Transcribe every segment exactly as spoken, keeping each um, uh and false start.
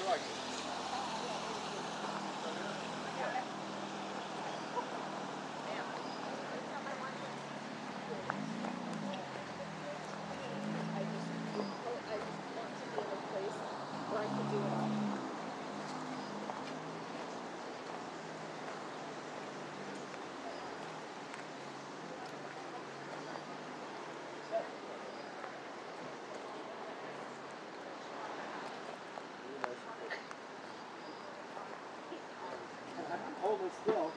drug. I can hold it still.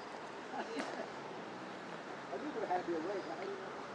I think it would have to be awake.